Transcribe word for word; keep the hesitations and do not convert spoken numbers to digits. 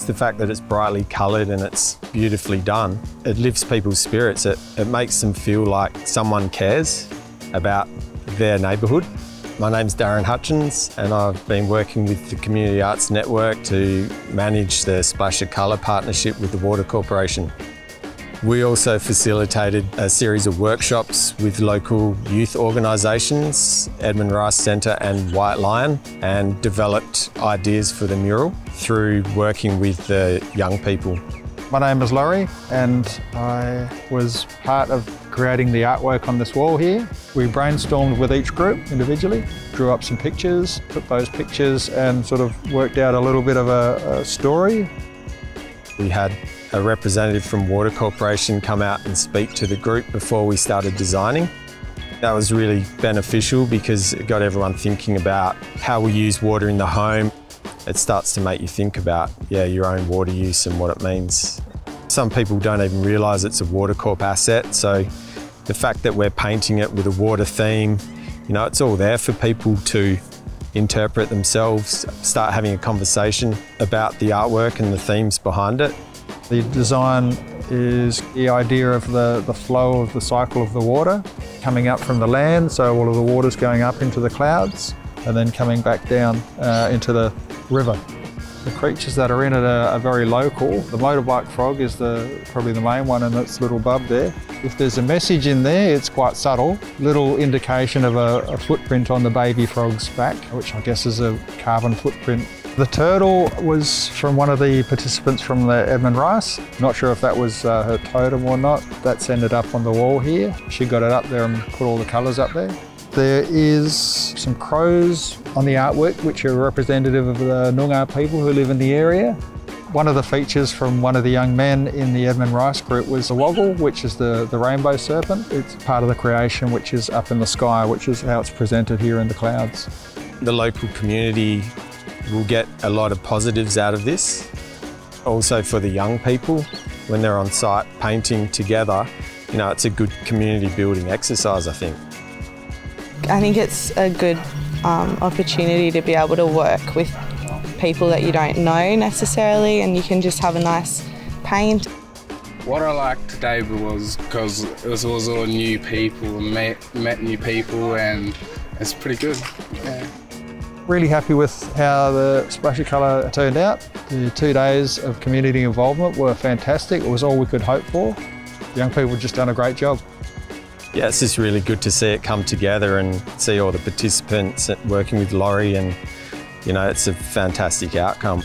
It's the fact that it's brightly coloured and it's beautifully done. It lifts people's spirits. It, it makes them feel like someone cares about their neighbourhood. My name's Darren Hutchins and I've been working with the Community Arts Network to manage the Splash of Colour partnership with the Water Corporation. We also facilitated a series of workshops with local youth organisations, Edmund Rice Centre and White Lion, and developed ideas for the mural through working with the young people. My name is Laurie and I was part of creating the artwork on this wall here. We brainstormed with each group individually, drew up some pictures, took those pictures and sort of worked out a little bit of a, a story. We had a representative from Water Corporation come out and speak to the group before we started designing. That was really beneficial because it got everyone thinking about how we use water in the home. It starts to make you think about, yeah, your own water use and what it means. Some people don't even realise it's a Water Corp asset, so the fact that we're painting it with a water theme, you know, it's all there for people to interpret themselves, start having a conversation about the artwork and the themes behind it. The design is the idea of the, the flow of the cycle of the water coming up from the land, so all of the water's going up into the clouds and then coming back down uh, into the river. The creatures that are in it are, are very local. The motorbike frog is the, probably the main one in its little bub there. If there's a message in there, it's quite subtle. Little indication of a, a footprint on the baby frog's back, which I guess is a carbon footprint. The turtle was from one of the participants from the Edmund Rice. Not sure if that was uh, her totem or not. That's ended up on the wall here. She got it up there and put all the colours up there. There is some crows on the artwork, which are representative of the Noongar people who live in the area. One of the features from one of the young men in the Edmund Rice group was the woggle, which is the, the rainbow serpent. It's part of the creation, which is up in the sky, which is how it's presented here in the clouds. The local community will get a lot of positives out of this. Also for the young people, when they're on site painting together, you know, it's a good community building exercise, I think. I think it's a good um, opportunity to be able to work with people that you don't know necessarily, and you can just have a nice paint. What I liked today was because it was all new people, and met, met new people, and it's pretty good. Yeah. Really happy with how the Splash of Colour turned out. The two days of community involvement were fantastic. It was all we could hope for. The young people just done a great job. Yeah, it's just really good to see it come together and see all the participants working with Laurie, and, you know, it's a fantastic outcome.